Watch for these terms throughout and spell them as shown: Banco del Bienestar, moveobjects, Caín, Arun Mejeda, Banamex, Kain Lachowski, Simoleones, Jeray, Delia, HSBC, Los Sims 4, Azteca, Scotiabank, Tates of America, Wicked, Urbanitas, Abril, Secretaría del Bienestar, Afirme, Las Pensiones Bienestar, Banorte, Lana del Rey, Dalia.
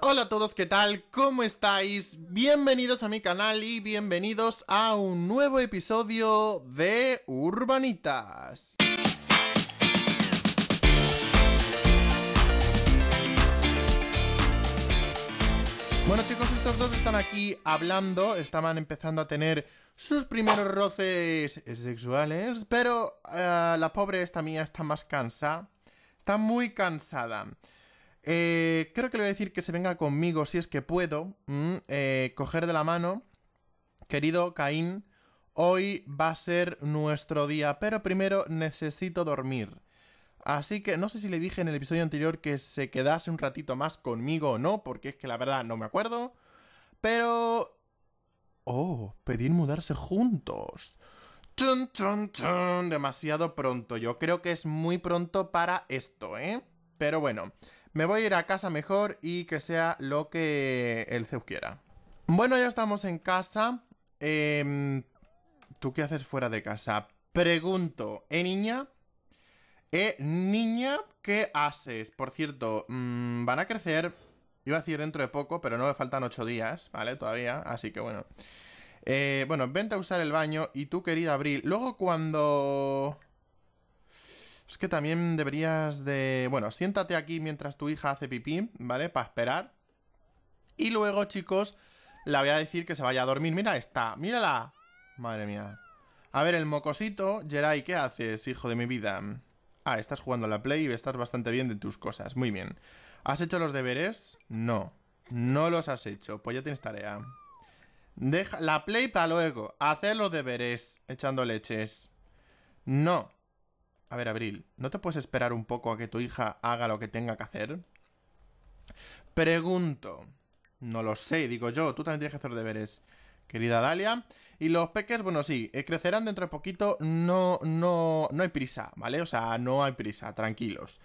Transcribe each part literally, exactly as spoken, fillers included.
Hola a todos, ¿qué tal? ¿Cómo estáis? Bienvenidos a mi canal y bienvenidos a un nuevo episodio de Urbanitas. Bueno chicos, estos dos están aquí hablando, estaban empezando a tener sus primeros roces sexuales, pero uh, la pobre esta mía está más cansada, está muy cansada. Eh, creo que le voy a decir que se venga conmigo si es que puedo, mm, eh, coger de la mano. Querido Caín, hoy va a ser nuestro día, pero primero necesito dormir. Así que no sé si le dije en el episodio anterior que se quedase un ratito más conmigo o no, porque es que la verdad no me acuerdo. Pero... oh, pedir mudarse juntos. Chun, chun, chun. Demasiado pronto, yo creo que es muy pronto para esto, ¿eh? Pero bueno... me voy a ir a casa mejor y que sea lo que el Zeus quiera. Bueno, ya estamos en casa. Eh, ¿Tú qué haces fuera de casa? Pregunto. ¿Eh, niña? ¿Eh, niña? ¿Qué haces? Por cierto, mmm, van a crecer. Iba a decir dentro de poco, pero no, me faltan ocho días, ¿vale? Todavía, así que bueno. Eh, bueno, vente a usar el baño y tú, querida Abril. Luego cuando... es que también deberías de... bueno, siéntate aquí mientras tu hija hace pipí, ¿vale? Para esperar. Y luego, chicos, la voy a decir que se vaya a dormir. Mira esta, mírala. Madre mía. A ver, el mocosito. Jeray, ¿qué haces, hijo de mi vida? Ah, estás jugando a la Play y estás bastante bien de tus cosas. Muy bien. ¿Has hecho los deberes? No. No los has hecho. Pues ya tienes tarea. Deja la Play para luego. Hacer los deberes. Echando leches. No. A ver, Abril, ¿no te puedes esperar un poco a que tu hija haga lo que tenga que hacer? Pregunto. No lo sé, digo yo. Tú también tienes que hacer deberes, querida Dalia. Y los peques, bueno, sí, eh, crecerán dentro de poquito. No, no, no hay prisa, ¿vale? O sea, no hay prisa, tranquilos.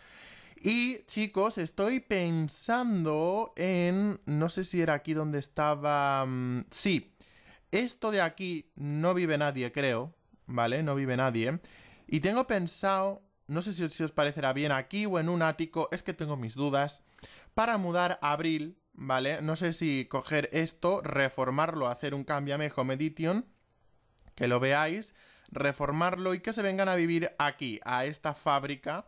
Y, chicos, estoy pensando en... no sé si era aquí donde estaba... sí, esto de aquí no vive nadie, creo, ¿vale? No vive nadie. Y tengo pensado, no sé si, si os parecerá bien aquí o en un ático, es que tengo mis dudas, para mudar a Abril, ¿vale? No sé si coger esto, reformarlo, hacer un Cambiame Home Edition, que lo veáis, reformarlo y que se vengan a vivir aquí, a esta fábrica,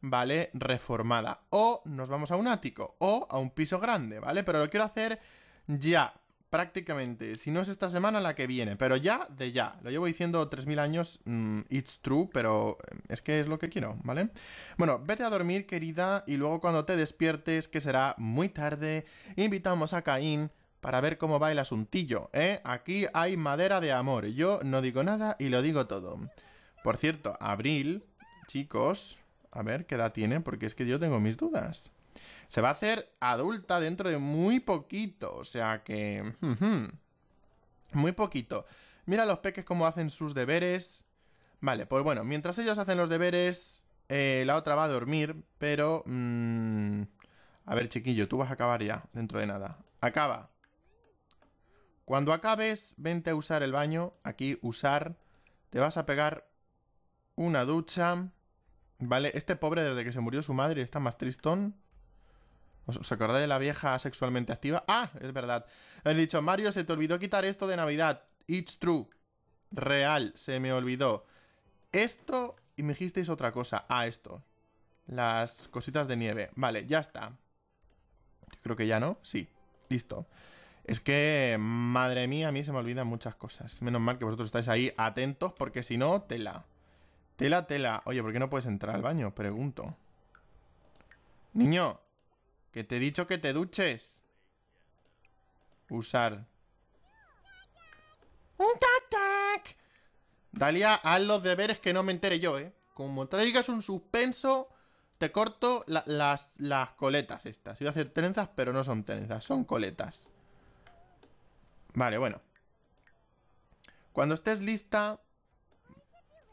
¿vale? Reformada. O nos vamos a un ático, o a un piso grande, ¿vale? Pero lo quiero hacer ya, prácticamente, si no es esta semana, la que viene, pero ya de ya. Lo llevo diciendo tres mil años, mmm, it's true, pero es que es lo que quiero, ¿vale? Bueno, vete a dormir, querida, y luego cuando te despiertes, que será muy tarde, invitamos a Caín para ver cómo va el asuntillo, ¿eh? Aquí hay madera de amor, yo no digo nada y lo digo todo. Por cierto, Abril, chicos, a ver qué edad tiene, porque es que yo tengo mis dudas. Se va a hacer adulta dentro de muy poquito, o sea que... muy poquito. Mira los peques cómo hacen sus deberes. Vale, pues bueno, mientras ellos hacen los deberes, eh, la otra va a dormir, pero... Mmm... a ver, chiquillo, tú vas a acabar ya, dentro de nada. Acaba. Cuando acabes, vente a usar el baño. Aquí, usar. Te vas a pegar una ducha. Vale, este pobre desde que se murió su madre está más tristón. ¿Os acordáis de la vieja sexualmente activa? ¡Ah! Es verdad. He dicho, Mario, se te olvidó quitar esto de Navidad. It's true. Real, se me olvidó. Esto, y me dijisteis otra cosa. Ah, esto. Las cositas de nieve. Vale, ya está. Creo que ya, ¿no? Sí. Listo. Es que, madre mía, a mí se me olvidan muchas cosas. Menos mal que vosotros estáis ahí atentos, porque si no, tela. Tela, tela. Oye, ¿por qué no puedes entrar al baño? Pregunto. Niño. Que te he dicho que te duches. Usar. ¡Un tac-tac! Dalia, haz los deberes que no me entere yo, ¿eh? Como traigas un suspenso, te corto la, las, las coletas estas. Iba a hacer trenzas, pero no son trenzas, son coletas. Vale, bueno. Cuando estés lista,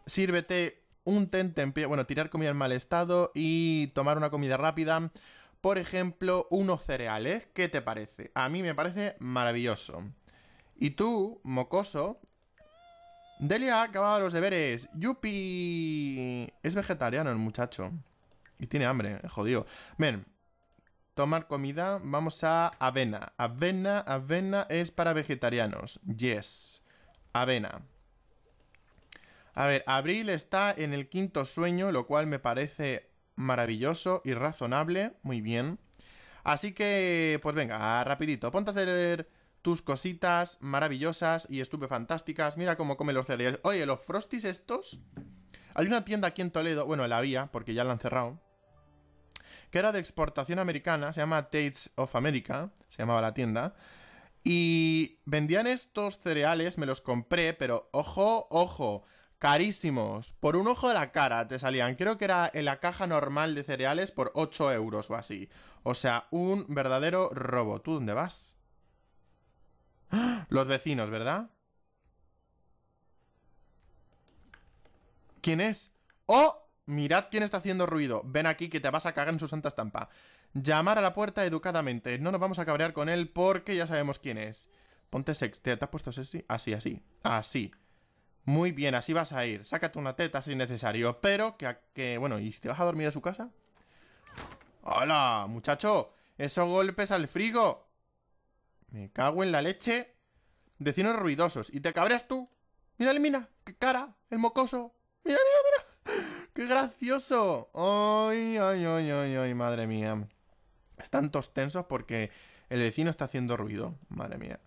sírvete un tentempié. Bueno, tirar comida en mal estado y tomar una comida rápida. Por ejemplo, unos cereales. ¿Qué te parece? A mí me parece maravilloso. Y tú, mocoso... Delia ha acabado los deberes. ¡Yupi! Es vegetariano el muchacho. Y tiene hambre, jodido. Ven, Tomar comida, vamos a avena. Avena, avena es para vegetarianos. Yes. Avena. A ver, Abril está en el quinto sueño, lo cual me parece maravilloso y razonable. Muy bien. Así que, pues venga, rapidito. Ponte a hacer tus cositas maravillosas y estupefantásticas. Mira cómo come los cereales. Oye, los Frosties estos... Hay una tienda aquí en Toledo, bueno, la había, porque ya la han cerrado, que era de exportación americana, se llama Tates of America, se llamaba la tienda, y vendían estos cereales, me los compré, pero ojo, ojo, carísimos, por un ojo de la cara te salían, creo que era en la caja normal de cereales por ocho euros o así, o sea, un verdadero robo. ¿Tú dónde vas? Los vecinos, ¿verdad? ¿Quién es? ¡Oh! Mirad quién está haciendo ruido. Ven aquí que te vas a cagar en su santa estampa. Llamar a la puerta educadamente. No nos vamos a cabrear con él porque ya sabemos quién es. Ponte sexy. ¿Te has puesto sexy? Así, así. Así. Muy bien, así vas a ir. Sácate una teta si es necesario. Pero que... que bueno, ¿y si te vas a dormir a su casa? ¡Hola, muchacho! ¡Esos golpes al frigo! Me cago en la leche. Vecinos ruidosos. ¿Y te cabreas tú? Mira, mira. ¡Qué cara! El mocoso. ¡Mira, mira, mira! ¡Qué gracioso! ¡Ay, ay, ay, ay, ay! Madre mía. Están todos tensos porque el vecino está haciendo ruido. Madre mía.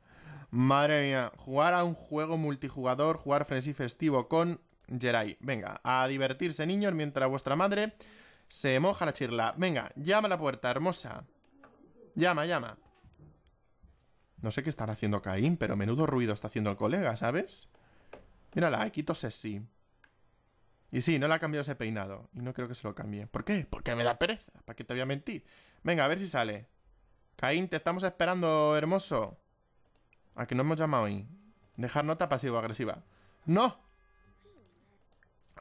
Madre mía. Jugar a un juego multijugador, jugar frenesí festivo con Jeray. Venga, a divertirse, niños, mientras vuestra madre se moja la chirla. Venga, llama a la puerta, hermosa. Llama, llama. No sé qué estará haciendo Caín, pero menudo ruido está haciendo el colega, ¿sabes? Mírala, aquí quito sexy. Y sí, no le ha cambiado ese peinado. Y no creo que se lo cambie. ¿Por qué? Porque me da pereza. ¿Para qué te voy a mentir? Venga, a ver si sale. Caín, te estamos esperando, hermoso. ¿A que no hemos llamado hoy? Dejar nota pasivo-agresiva. ¡No!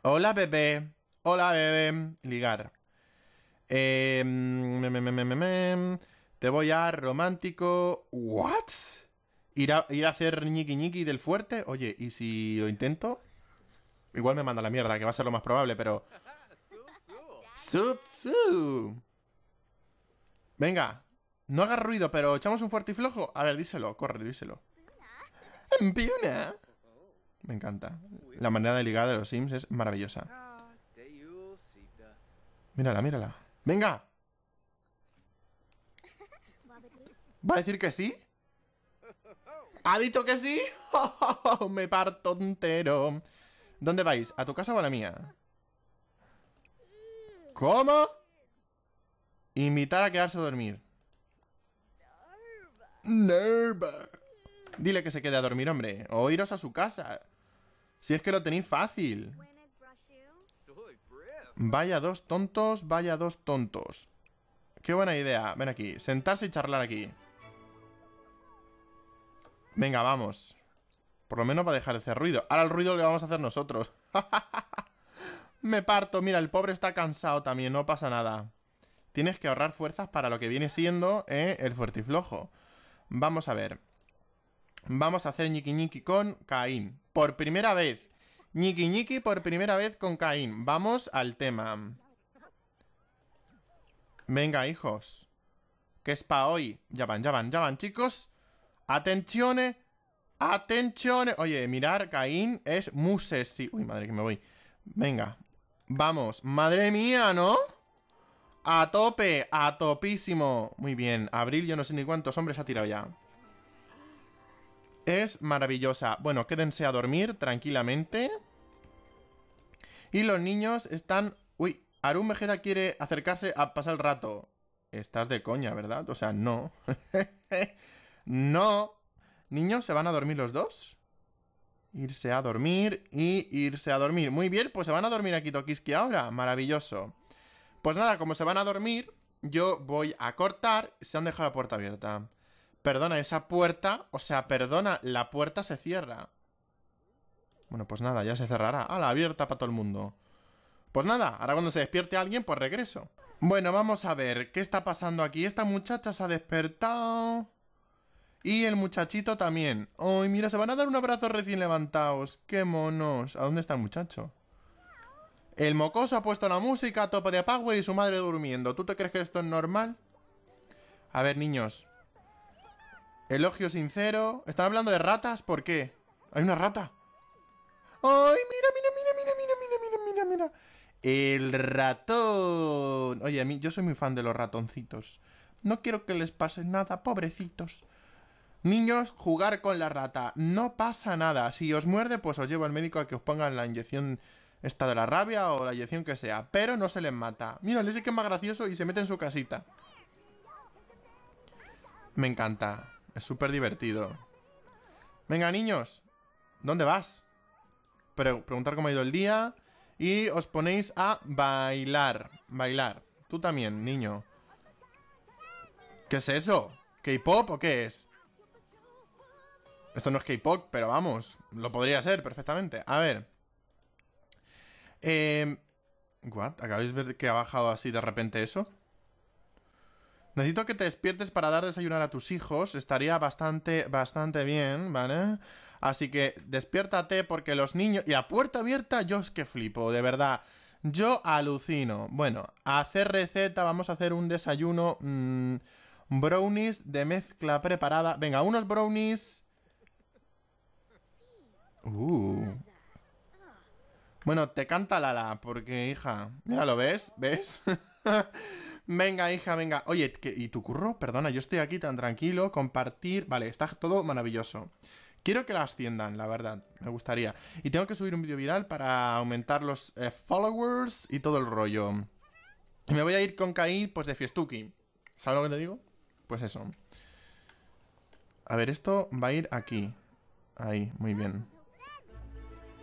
Hola, bebé. Hola, bebé. Ligar. Eh, me, me, me, me, me. Te voy a romántico... ¿What? ¿Ir a, ir a hacer ñiqui-ñiqui del fuerte? Oye, ¿y si lo intento...? Igual me manda la mierda, que va a ser lo más probable, pero... Venga, no hagas ruido, pero echamos un fuerte y flojo. A ver, díselo, corre, díselo. Me encanta. La manera de ligar de los Sims es maravillosa. Mírala, mírala. ¡Venga! ¿Va a decir que sí? ¿Ha dicho que sí? ¡Oh, me parto entero! ¿Dónde vais? ¿A tu casa o a la mía? ¿Cómo? Invitar a quedarse a dormir. Nerva. Dile que se quede a dormir, hombre. O iros a su casa. Si es que lo tenéis fácil. Vaya dos tontos, vaya dos tontos. Qué buena idea. Ven aquí. Sentarse y charlar aquí. Venga, vamos. Por lo menos va a dejar de hacer ruido. Ahora el ruido lo vamos a hacer nosotros. Me parto. Mira, el pobre está cansado también. No pasa nada. Tienes que ahorrar fuerzas para lo que viene siendo eh, el fuertiflojo. Vamos a ver. Vamos a hacer ñiqui ñiqui con Caín. Por primera vez. ñiqui ñiqui por primera vez con Caín. Vamos al tema. Venga, hijos. Que es pa' hoy. Ya van, ya van, ya van, chicos. Atenciones. ¡Atención! Oye, mirar, Caín es muy sexy. Uy, madre, que me voy. Venga, vamos. Madre mía, ¿no? A tope, a topísimo. Muy bien, Abril, yo no sé ni cuántos hombres ha tirado ya. Es maravillosa. Bueno, quédense a dormir tranquilamente. Y los niños están... Uy, Arun Mejeda quiere acercarse a pasar el rato. Estás de coña, ¿verdad? O sea, no. No. Niños, ¿se van a dormir los dos? Irse a dormir y irse a dormir. Muy bien, pues se van a dormir aquí tokiski ahora. Maravilloso. Pues nada, como se van a dormir, yo voy a cortar. Se han dejado la puerta abierta. Perdona, esa puerta... O sea, perdona, la puerta se cierra. Bueno, pues nada, ya se cerrará. Ah, la abierta para todo el mundo. Pues nada, ahora cuando se despierte alguien, pues regreso. Bueno, vamos a ver. ¿Qué está pasando aquí? Esta muchacha se ha despertado... Y el muchachito también. ¡Ay, oh, mira! Se van a dar un abrazo recién levantados. ¡Qué monos! ¿A dónde está el muchacho? El mocoso ha puesto la música a tope de power y su madre durmiendo. ¿Tú te crees que esto es normal? A ver, niños. Elogio sincero. ¿Están hablando de ratas? ¿Por qué? Hay una rata. ¡Ay, mira, mira, mira, mira, mira, mira, mira, mira, mira! El ratón. Oye, a mí, yo soy muy fan de los ratoncitos. No quiero que les pase nada, pobrecitos. Niños, jugar con la rata. No pasa nada. Si os muerde, pues os llevo al médico a que os pongan la inyección esta de la rabia o la inyección que sea. Pero no se les mata. Mira, les es que es más gracioso y se mete en su casita. Me encanta. Es súper divertido. Venga, niños. ¿Dónde vas? Pero preguntar cómo ha ido el día. Y os ponéis a bailar. Bailar. Tú también, niño. ¿Qué es eso? ¿K-pop o qué es? Esto no es K-pop, pero vamos, lo podría ser perfectamente. A ver. Eh, ¿What? ¿Acabáis de ver que ha bajado así de repente eso? Necesito que te despiertes para dar desayunar a tus hijos. Estaría bastante, bastante bien, ¿vale? Así que despiértate porque los niños... Y la puerta abierta, yo es que flipo, de verdad. Yo alucino. Bueno, a hacer receta, vamos a hacer un desayuno... Mmm, brownies de mezcla preparada. Venga, unos brownies... Uh. Bueno, te canta Lala, porque, hija... Mira, ¿lo ves? ¿Ves? Venga, hija, venga. Oye, ¿y tu curro? Perdona, yo estoy aquí tan tranquilo, compartir... Vale, está todo maravilloso. Quiero que la asciendan, la verdad. Me gustaría. Y tengo que subir un vídeo viral para aumentar los eh, followers y todo el rollo. Y me voy a ir con Caín, pues, de fiestuki. ¿Sabes lo que te digo? Pues eso. A ver, esto va a ir aquí. Ahí, muy bien.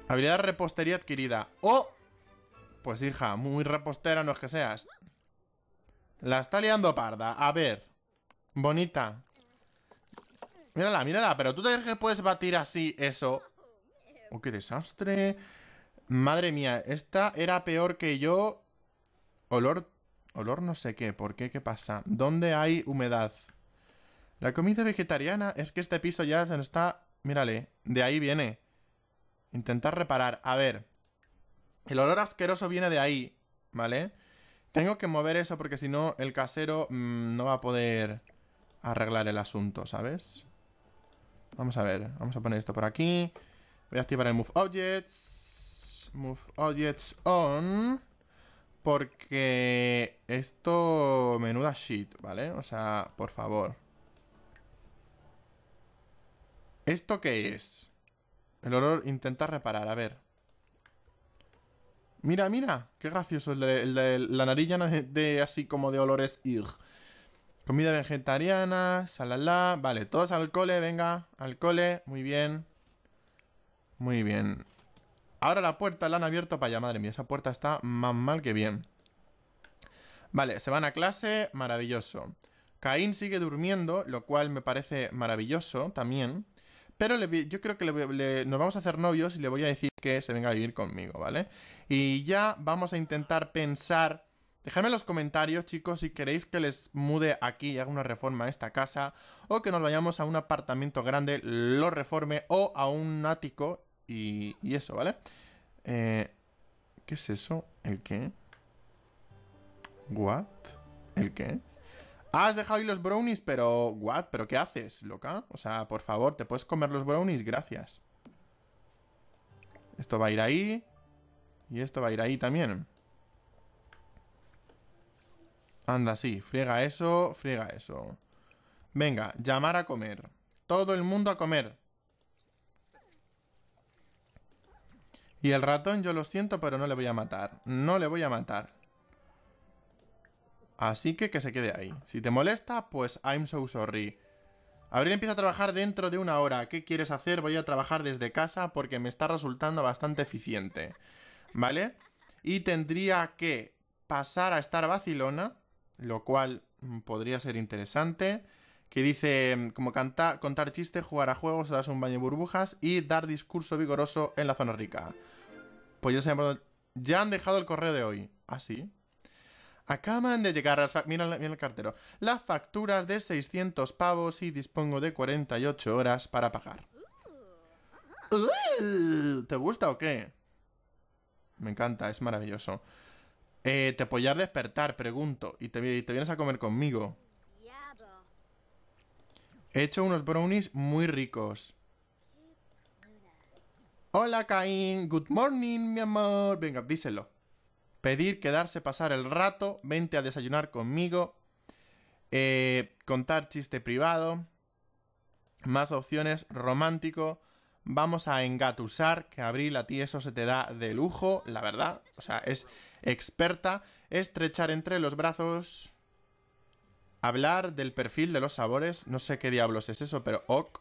Habilidad de repostería adquirida. ¡Oh! Pues hija, muy repostera no es que seas. La está liando parda. A ver. Bonita. Mírala, mírala. Pero tú te crees que puedes batir así eso. ¡Oh, qué desastre! Madre mía, esta era peor que yo. Olor... Olor no sé qué. ¿Por qué? ¿Qué pasa? ¿Dónde hay humedad? La comida vegetariana... Es que este piso ya se nos está... Mírale. De ahí viene. Intentar reparar. A ver. El olor asqueroso viene de ahí, ¿vale? Tengo que mover eso porque si no el casero mmm, no va a poder arreglar el asunto, ¿sabes? Vamos a ver. Vamos a poner esto por aquí. Voy a activar el Move Objects. Move Objects On. Porque esto... Menuda shit, ¿vale? O sea, por favor. ¿Esto qué es? El olor intenta reparar, a ver. Mira, mira. Qué gracioso el de, el de la narilla de, de así como de olores. Ugh. Comida vegetariana, salala. Vale, todos al cole, venga. Al cole, muy bien. Muy bien. Ahora la puerta la han abierto para allá. Madre mía, esa puerta está más mal que bien. Vale, se van a clase. Maravilloso. Caín sigue durmiendo, lo cual me parece maravilloso también. Pero le, yo creo que le, le, nos vamos a hacer novios y le voy a decir que se venga a vivir conmigo, ¿vale? Y ya vamos a intentar pensar... Dejadme en los comentarios, chicos, si queréis que les mude aquí y haga una reforma a esta casa. O que nos vayamos a un apartamento grande, lo reforme, o a un ático y, y eso, ¿vale? Eh, ¿Qué es eso? ¿El qué? ¿What? ¿El qué? Has dejado ahí los brownies, pero... ¿What? ¿Pero qué haces, loca? O sea, por favor, ¿te puedes comer los brownies? Gracias. Esto va a ir ahí. Y esto va a ir ahí también. Anda, sí. Friega eso, friega eso. Venga, llamar a comer. Todo el mundo a comer. Y el ratón, yo lo siento, pero no le voy a matar. No le voy a matar. Así que que se quede ahí. Si te molesta, pues I'm so sorry. Abril empieza a trabajar dentro de una hora. ¿Qué quieres hacer? Voy a trabajar desde casa porque me está resultando bastante eficiente. ¿Vale? Y tendría que pasar a estar vacilona, lo cual podría ser interesante. Que dice, como canta, contar chistes, jugar a juegos, dar un baño de burbujas y dar discurso vigoroso en la zona rica. Pues ya sabemos, ya han dejado el correo de hoy. ¿Ah, sí? Acaban de llegar las... Mira, mira el cartero. Las facturas de seiscientos pavos y dispongo de cuarenta y ocho horas para pagar. Uh, ¿Te gusta o qué? Me encanta, es maravilloso. Eh, te apoyar despertar, pregunto. Y te, y te vienes a comer conmigo. He hecho unos brownies muy ricos. Hola, Caín. Good morning, mi amor. Venga, díselo. Pedir, quedarse, pasar el rato. Vente a desayunar conmigo. Eh, contar chiste privado. Más opciones. Romántico. Vamos a engatusar. Que Abril, a ti eso se te da de lujo, la verdad. O sea, es experta. Estrechar entre los brazos. Hablar del perfil de los sabores. No sé qué diablos es eso, pero ok.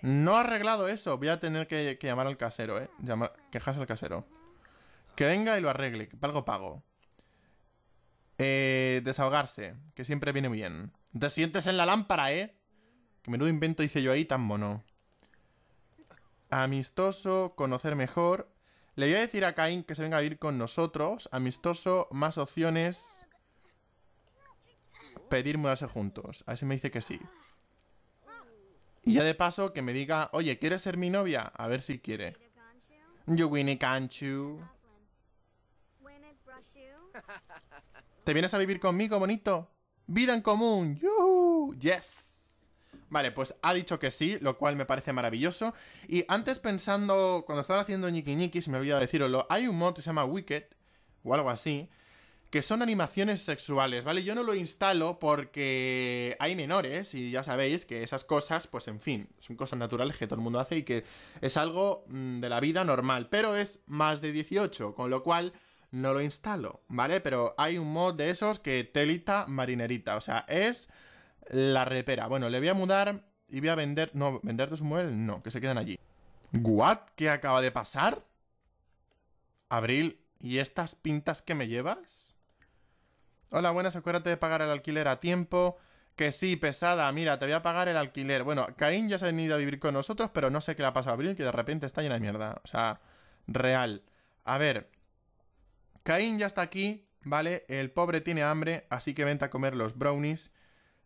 No ha arreglado eso. Voy a tener que, que llamar al casero, ¿eh? Llamar, quejarse al casero. Que venga y lo arregle. Que algo pago. Eh, desahogarse. Que siempre viene bien. Te sientes en la lámpara, ¿eh? Que menudo invento hice yo ahí tan mono. Amistoso. Conocer mejor. Le voy a decir a Caín que se venga a vivir con nosotros. Amistoso. Más opciones. Pedir mudarse juntos. A ver si me dice que sí. Y ya de paso que me diga, oye, ¿quieres ser mi novia? A ver si quiere. You winnie canchu. ¿Te vienes a vivir conmigo, bonito? ¡Vida en común! ¡Yuhu! ¡Yes! Vale, pues ha dicho que sí, lo cual me parece maravilloso. Y antes pensando, cuando estaba haciendo ñiqui ñiqui, se me olvidó deciroslo, hay un mod que se llama Wicked, o algo así, que son animaciones sexuales, ¿vale? Yo no lo instalo porque hay menores y ya sabéis que esas cosas, pues en fin, son cosas naturales que todo el mundo hace y que es algo mmm, de la vida normal, pero es más de dieciocho, con lo cual no lo instalo, ¿vale? Pero hay un mod de esos que telita marinerita, o sea, es la repera. Bueno, le voy a mudar y voy a vender... No, venderte su mueble, no, que se quedan allí. ¿What? ¿Qué acaba de pasar? Abril, ¿y estas pintas que me llevas? Hola, buenas, acuérdate de pagar el alquiler a tiempo. Que sí, pesada, mira, te voy a pagar el alquiler. Bueno, Caín ya se ha venido a vivir con nosotros, pero no sé qué le ha pasado a Abril, que de repente está llena de mierda. O sea, real. A ver, Caín ya está aquí, ¿vale? El pobre tiene hambre, así que vente a comer los brownies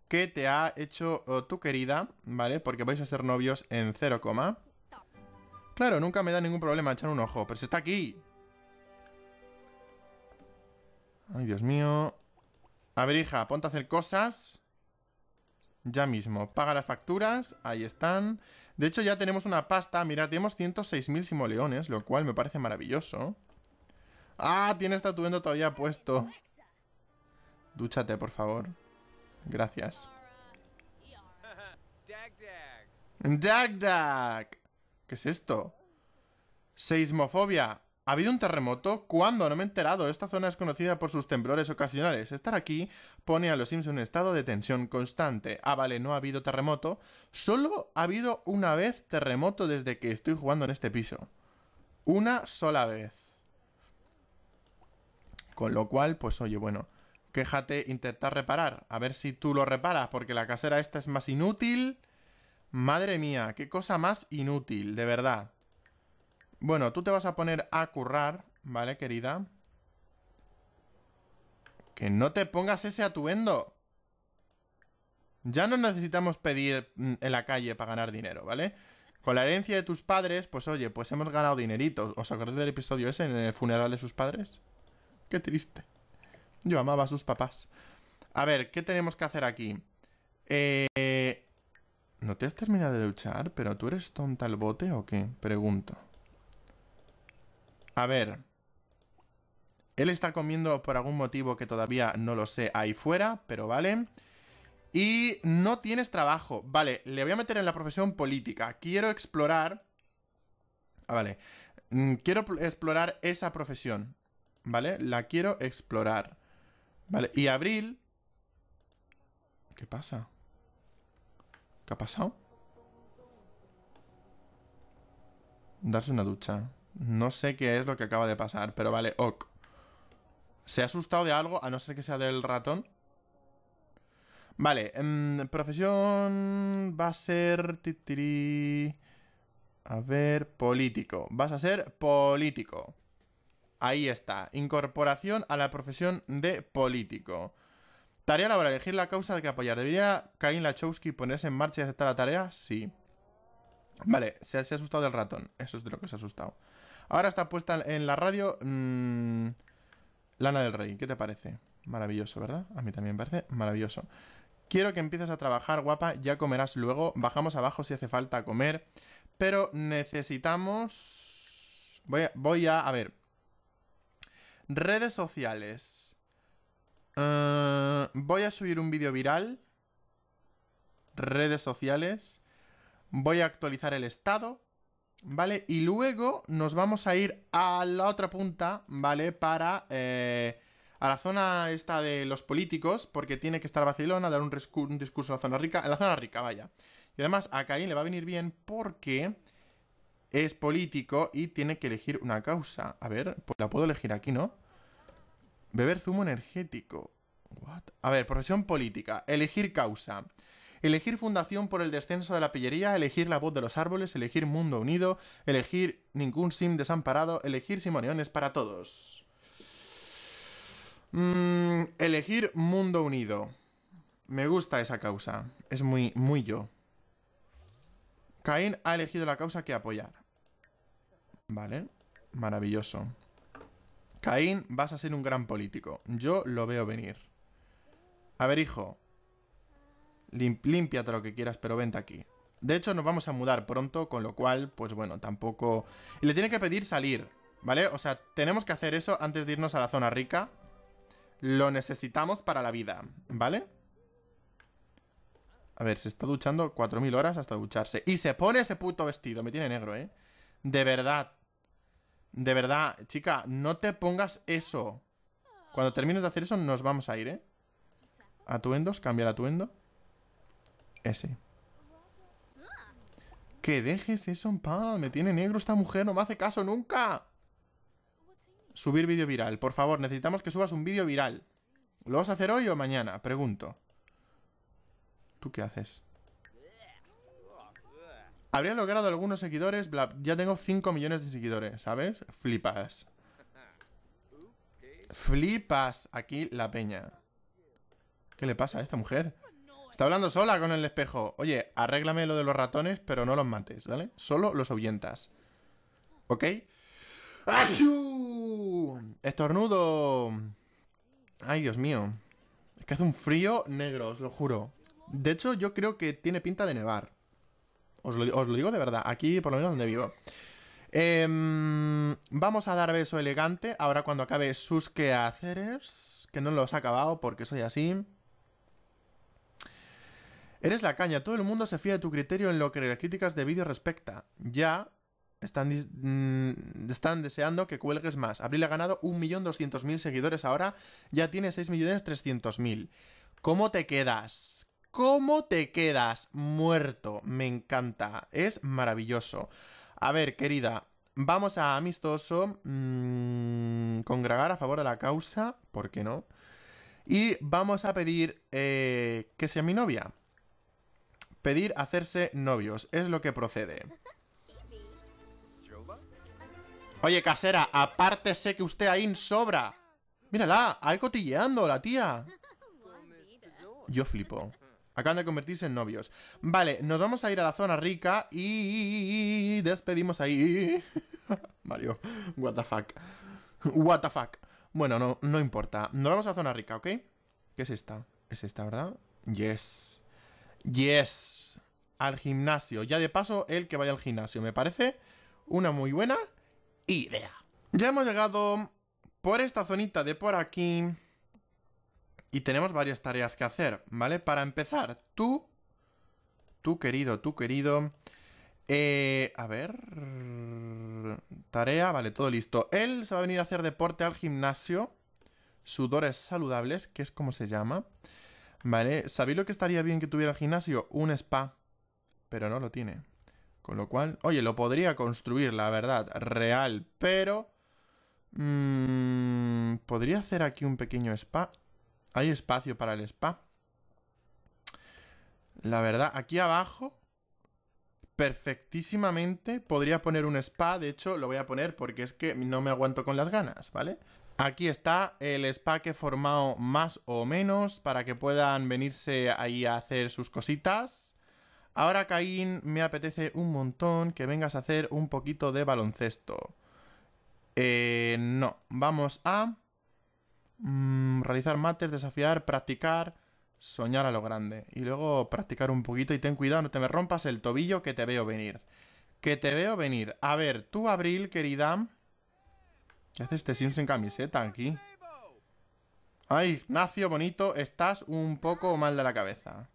que te ha hecho oh, tu querida, ¿vale? Porque vais a ser novios en cero coma. Claro, nunca me da ningún problema echar un ojo, pero si está aquí. Ay, Dios mío. A ver, hija, ponte a hacer cosas. Ya mismo. Paga las facturas. Ahí están. De hecho, ya tenemos una pasta. Mirad, tenemos ciento seis mil simoleones, lo cual me parece maravilloso. ¡Ah! Tiene este atuendo todavía puesto. Dúchate, por favor. Gracias. ¡Dag, dag! ¿Qué es esto? Seismofobia. ¿Ha habido un terremoto? ¿Cuándo? No me he enterado. Esta zona es conocida por sus temblores ocasionales. Estar aquí pone a los Sims en un estado de tensión constante. Ah, vale, no ha habido terremoto. Solo ha habido una vez terremoto desde que estoy jugando en este piso. Una sola vez. Con lo cual, pues oye, bueno, quéjate, intentar reparar. A ver si tú lo reparas, porque la casera esta es más inútil. Madre mía, qué cosa más inútil, de verdad. Bueno, tú te vas a poner a currar, ¿vale, querida? ¡Que no te pongas ese atuendo! Ya no necesitamos pedir en la calle para ganar dinero, ¿vale? Con la herencia de tus padres, pues oye, pues hemos ganado dineritos. ¿Os acordáis del episodio ese en el funeral de sus padres? ¡Qué triste! Yo amaba a sus papás. A ver, ¿qué tenemos que hacer aquí? Eh... ¿No te has terminado de duchar? ¿Pero tú eres tonta al bote o qué? Pregunto. A ver, él está comiendo por algún motivo que todavía no lo sé ahí fuera, pero vale. Y no tienes trabajo. Vale, le voy a meter en la profesión política. Quiero explorar... Ah, vale. Quiero explorar esa profesión, ¿vale? La quiero explorar. Vale, y Abril... ¿Qué pasa? ¿Qué ha pasado? Darse una ducha. No sé qué es lo que acaba de pasar, pero vale, ok. ¿Se ha asustado de algo? A no ser que sea del ratón. Vale, mmm, profesión va a ser... Titirí. A ver, político. Vas a ser político. Ahí está. Incorporación a la profesión de político. Tarea laboral, elegir la causa de que apoyar. ¿Debería Kain Lachowski ponerse en marcha y aceptar la tarea? Sí. Vale, se ha, se ha asustado del ratón. Eso es de lo que se ha asustado. Ahora está puesta en la radio mmm, Lana del Rey, ¿qué te parece? Maravilloso, ¿verdad? A mí también me parece maravilloso. Quiero que empieces a trabajar, guapa, ya comerás luego. Bajamos abajo si hace falta comer. Pero necesitamos... Voy a... Voy a, a ver. Redes sociales. Uh, voy a subir un vídeo viral. Redes sociales. Voy a actualizar el estado. ¿Vale? Y luego nos vamos a ir a la otra punta, ¿vale? Para... Eh, a la zona esta de los políticos, porque tiene que estar Barcelona, dar un, un discurso a la zona rica, a la zona rica, vaya. Y además a Caín le va a venir bien porque es político y tiene que elegir una causa. A ver, pues la puedo elegir aquí, ¿no? Beber zumo energético. What? A ver, profesión política, elegir causa. Elegir fundación por el descenso de la pillería, elegir la voz de los árboles, elegir mundo unido, elegir ningún sim desamparado, elegir simoniones para todos. Mm, elegir mundo unido. Me gusta esa causa. Es muy, muy yo. Caín ha elegido la causa que apoyar. Vale, maravilloso. Caín, vas a ser un gran político. Yo lo veo venir. A ver, hijo, Lim límpiate lo que quieras, pero vente aquí. De hecho, nos vamos a mudar pronto, con lo cual, pues bueno, tampoco... Y le tiene que pedir salir, ¿vale? O sea, tenemos que hacer eso antes de irnos a la zona rica. Lo necesitamos para la vida, ¿vale? A ver, se está duchando cuatro mil horas hasta ducharse. Y se pone ese puto vestido, me tiene negro, ¿eh? De verdad. De verdad, chica, no te pongas eso. Cuando termines de hacer eso nos vamos a ir, ¿eh? Atuendos, cambia el atuendo. Ese. Que dejes eso en paz, me tiene negro esta mujer, no me hace caso nunca. Subir vídeo viral. Por favor, necesitamos que subas un vídeo viral. ¿Lo vas a hacer hoy o mañana? Pregunto. ¿Tú qué haces? Habría logrado algunos seguidores. Bla, ya tengo cinco millones de seguidores, ¿sabes? Flipas. Flipas aquí la peña. ¿Qué le pasa a esta mujer? Está hablando sola con el espejo. Oye, arréglame lo de los ratones, pero no los mates, ¿vale? Solo los ahuyentas. ¿Ok? ¡Achú! Estornudo. Ay, Dios mío. Es que hace un frío negro, os lo juro. De hecho, yo creo que tiene pinta de nevar. Os lo, os lo digo de verdad. Aquí, por lo menos donde vivo. eh, Vamos a dar beso elegante. Ahora cuando acabe sus quehaceres. Que no los ha acabado porque soy así. Eres la caña. Todo el mundo se fía de tu criterio en lo que las críticas de vídeo respecta. Ya... Están, mmm, están deseando que cuelgues más. Abril ha ganado un millón doscientos mil seguidores ahora. Ya tiene seis millones trescientos mil. ¿Cómo te quedas? ¿Cómo te quedas? Muerto. Me encanta. Es maravilloso. A ver, querida. Vamos a amistoso. Mmm, congregar a favor de la causa. ¿Por qué no? Y vamos a pedir eh, que sea mi novia. Pedir hacerse novios. Es lo que procede. Oye, casera, aparte sé que usted ahí sobra. Mírala, ahí cotilleando la tía. Yo flipo. Acaban de convertirse en novios. Vale, nos vamos a ir a la zona rica y... despedimos ahí. Mario, what the fuck. What the fuck. Bueno, no, no importa. Nos vamos a la zona rica, ¿ok? ¿Qué es esta? Es esta, ¿verdad? Yes. Yes. Al gimnasio. Ya de paso, el que vaya al gimnasio. Me parece una muy buena... idea. Ya hemos llegado por esta zonita de por aquí y tenemos varias tareas que hacer, ¿vale? Para empezar, tú, tú querido, tú querido, eh, a ver, tarea, vale, todo listo. Él se va a venir a hacer deporte al gimnasio, sudores saludables, que es como se llama, ¿vale? ¿Sabéis lo que estaría bien que tuviera el gimnasio? Un spa, pero no lo tiene. Con lo cual, oye, lo podría construir, la verdad, real, pero... Mmm, podría hacer aquí un pequeño spa. Hay espacio para el spa. La verdad, aquí abajo, perfectísimamente, podría poner un spa. De hecho, lo voy a poner porque es que no me aguanto con las ganas, ¿vale? Aquí está el spa que he formado más o menos para que puedan venirse ahí a hacer sus cositas. Ahora, Caín, me apetece un montón que vengas a hacer un poquito de baloncesto. Eh, no. Vamos a... Mm, realizar mates, desafiar, practicar, soñar a lo grande. Y luego practicar un poquito y ten cuidado, no te me rompas el tobillo, que te veo venir. Que te veo venir. A ver, tú, Abril, querida. ¿Qué hace este Sims en camiseta aquí? Ay, Ignacio, bonito, estás un poco mal de la cabeza.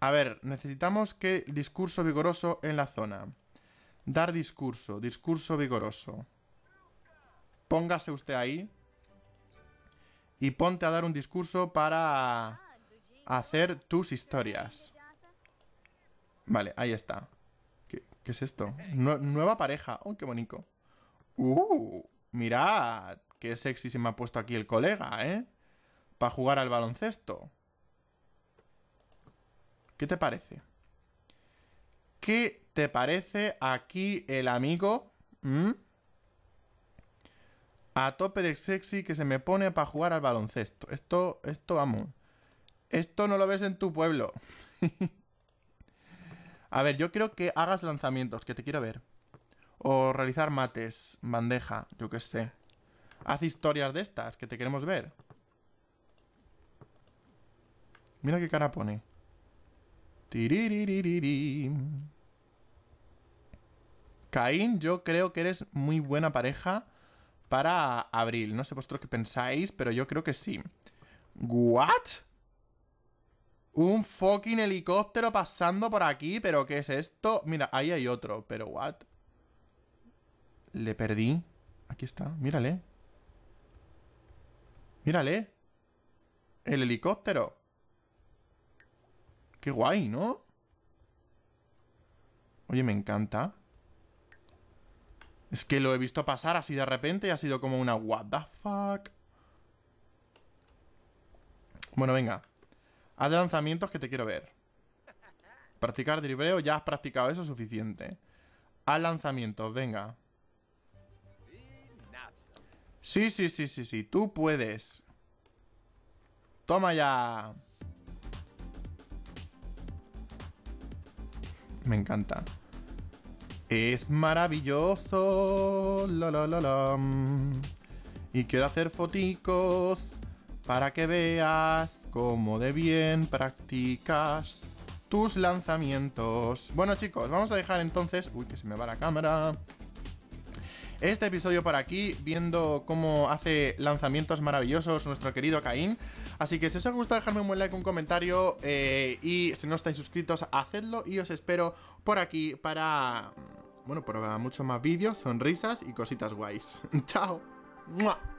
A ver, necesitamos que discurso vigoroso en la zona. Dar discurso, discurso vigoroso. Póngase usted ahí. Y ponte a dar un discurso para hacer tus historias. Vale, ahí está. ¿Qué, qué es esto? Nue- nueva pareja. ¡Oh, qué bonito! ¡Uh! Mirad, qué sexy se me ha puesto aquí el colega, ¿eh? Para jugar al baloncesto. ¿Qué te parece? ¿Qué te parece aquí el amigo? ¿Mm? A tope de sexy que se me pone para jugar al baloncesto. Esto, esto, vamos. Esto no lo ves en tu pueblo. A ver, yo creo que hagas lanzamientos, que te quiero ver. O realizar mates, bandeja, yo qué sé. Haz historias de estas, que te queremos ver. Mira qué cara pone. Caín, yo creo que eres muy buena pareja para Abril. No sé vosotros qué pensáis, pero yo creo que sí. ¿What? Un fucking helicóptero pasando por aquí. ¿Pero qué es esto? Mira, ahí hay otro, pero what? Le perdí. Aquí está, mírale. Mírale. El helicóptero. Qué guay, ¿no? Oye, me encanta. Es que lo he visto pasar así de repente y ha sido como una what the fuck. Bueno, venga. Haz lanzamientos, que te quiero ver. Practicar dribleo, ya has practicado eso suficiente. Haz lanzamientos, venga. Sí, sí, sí, sí, sí, tú puedes. Toma ya. Me encanta. Es maravilloso. La, la, la, la. Y quiero hacer foticos para que veas cómo de bien practicas tus lanzamientos. Bueno, chicos, vamos a dejar entonces... Uy, que se me va la cámara. Este episodio por aquí, viendo cómo hace lanzamientos maravillosos nuestro querido Caín. Así que si os ha gustado, dejadme un buen like, un comentario, eh, y si no estáis suscritos, hacedlo. Y os espero por aquí para, bueno, para mucho más vídeos, sonrisas y cositas guays. ¡Chao! ¡Mua!